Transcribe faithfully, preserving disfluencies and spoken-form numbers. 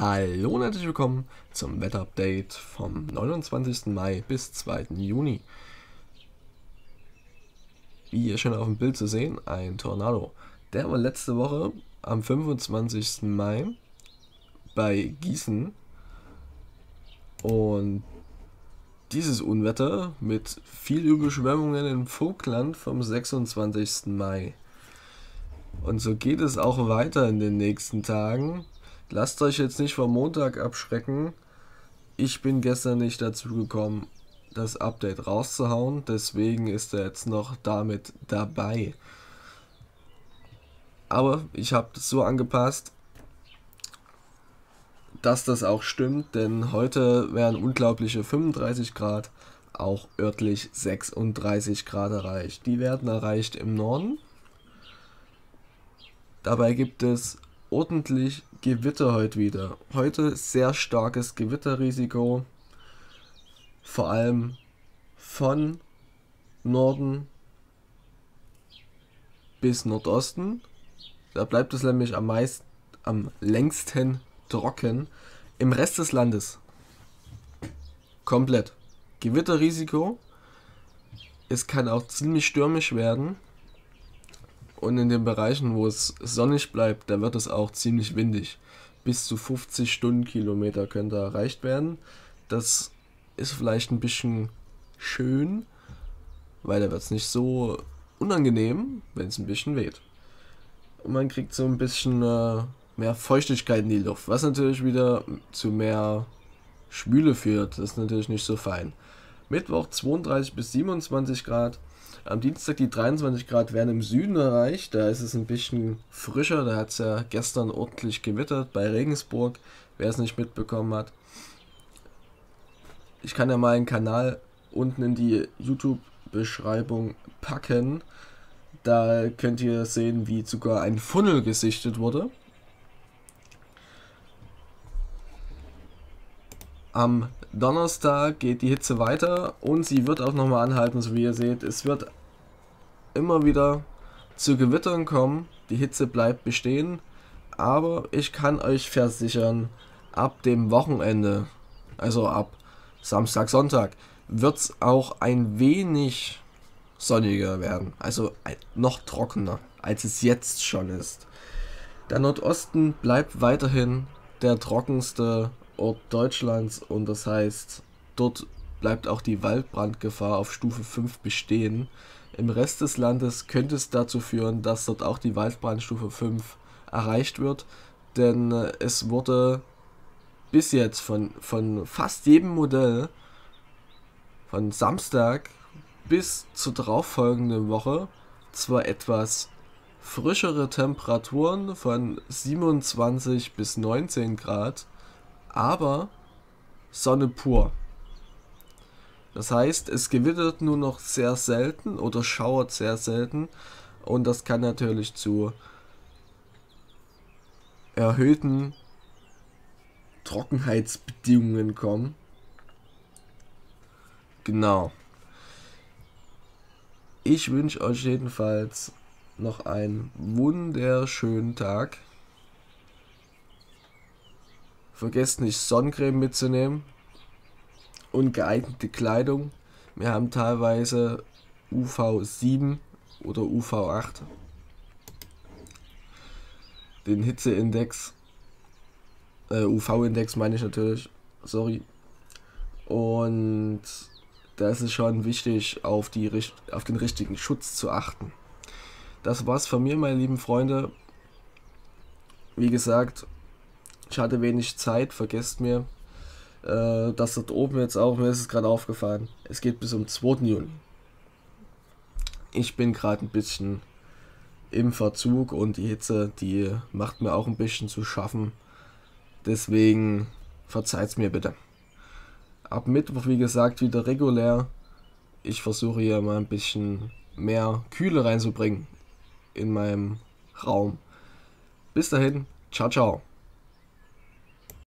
Hallo und herzlich willkommen zum Wetterupdate vom neunundzwanzigsten Mai bis zweiten Juni. Wie hier schon auf dem Bild zu sehen, ein Tornado. Der war letzte Woche am fünfundzwanzigsten Mai bei Gießen. Und dieses Unwetter mit viel Überschwemmungen im Vogtland vom sechsundzwanzigsten Mai. Und so geht es auch weiter in den nächsten Tagen. Lasst euch jetzt nicht vom Montag abschrecken. Ich bin gestern nicht dazu gekommen, das Update rauszuhauen. Deswegen ist er jetzt noch damit dabei. Aber ich habe es so angepasst, dass das auch stimmt. Denn heute wären unglaubliche fünfunddreißig Grad, auch örtlich sechsunddreißig Grad erreicht. Die werden erreicht im Norden. Dabei gibt es ordentlich Gewitter heute wieder. Heute sehr starkes Gewitterrisiko, vor allem von Norden bis Nordosten. Da bleibt es nämlich am meisten, am längsten trocken. Im Rest des Landes komplett Gewitterrisiko. Es kann auch ziemlich stürmisch werden. Und in den Bereichen, wo es sonnig bleibt, da wird es auch ziemlich windig. Bis zu fünfzig Stundenkilometer könnte erreicht werden. Das ist vielleicht ein bisschen schön, weil da wird es nicht so unangenehm, wenn es ein bisschen weht. Und man kriegt so ein bisschen äh, mehr Feuchtigkeit in die Luft, was natürlich wieder zu mehr Schwüle führt. Das ist natürlich nicht so fein. Mittwoch zweiunddreißig bis siebenundzwanzig Grad. Am Dienstag die dreiundzwanzig Grad werden im Süden erreicht, da ist es ein bisschen frischer, da hat es ja gestern ordentlich gewittert bei Regensburg, wer es nicht mitbekommen hat. Ich kann ja mal einen Kanal unten in die YouTube-Beschreibung packen, da könnt ihr sehen, wie sogar ein Funnel gesichtet wurde. Am Donnerstag geht die Hitze weiter und sie wird auch nochmal anhalten, so wie ihr seht. Es wird immer wieder zu Gewittern kommen, die Hitze bleibt bestehen, aber ich kann euch versichern, ab dem Wochenende, also ab Samstag, Sonntag, wird es auch ein wenig sonniger werden, also noch trockener, als es jetzt schon ist. Der Nordosten bleibt weiterhin der trockenste Ort Deutschlands und das heißt, dort bleibt auch die Waldbrandgefahr auf Stufe fünf bestehen. Im Rest des Landes könnte es dazu führen, dass dort auch die Waldbrandstufe fünf erreicht wird, denn es wurde bis jetzt von, von fast jedem Modell von Samstag bis zur darauffolgenden Woche zwar etwas frischere Temperaturen von siebenundzwanzig bis neunzehn Grad, aber Sonne pur. Das heißt, es gewittert nur noch sehr selten oder schauert sehr selten und das kann natürlich zu erhöhten Trockenheitsbedingungen kommen. Genau. Ich wünsche euch jedenfalls noch einen wunderschönen Tag. Vergesst nicht, Sonnencreme mitzunehmen und geeignete Kleidung. Wir haben teilweise U V sieben oder U V acht. Den Hitzeindex, äh, U V-Index meine ich natürlich, sorry. Und da ist es schon wichtig, auf, die, auf den richtigen Schutz zu achten. Das war's von mir, meine lieben Freunde. Wie gesagt, ich hatte wenig Zeit, vergesst mir, äh, dass dort oben jetzt auch, mir ist es gerade aufgefallen, es geht bis zum zweiten Juni. Ich bin gerade ein bisschen im Verzug und die Hitze, die macht mir auch ein bisschen zu schaffen. Deswegen verzeiht's mir bitte. Ab Mittwoch, wie gesagt, wieder regulär. Ich versuche hier mal ein bisschen mehr Kühle reinzubringen in meinem Raum. Bis dahin, ciao, ciao.